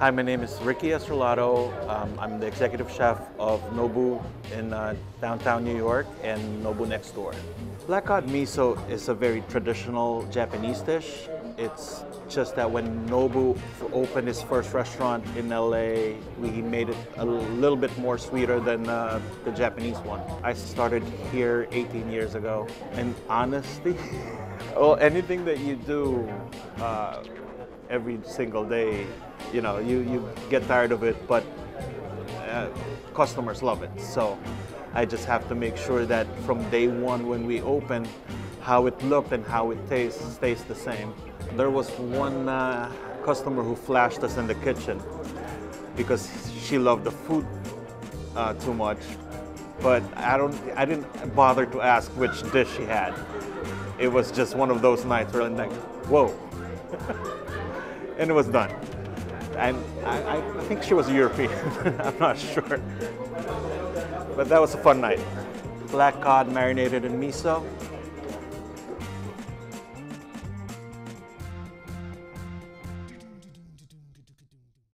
Hi, my name is Ricky Estrellado. I'm the executive chef of Nobu in downtown New York and Nobu next door. Black cod miso is a very traditional Japanese dish. It's just that when Nobu opened his first restaurant in LA, we made it a little bit more sweeter than the Japanese one. I started here 18 years ago, and honestly, well, anything that you do every single day, you know, you get tired of it, but customers love it. So I just have to make sure that from day one when we open, how it looked and how it tastes stays the same. There was one customer who flashed us in the kitchen because she loved the food too much, but I didn't bother to ask which dish she had. It was just one of those nights where I'm like, whoa, and it was done. And I think she was European, I'm not sure. But that was a fun night. Black cod marinated in miso.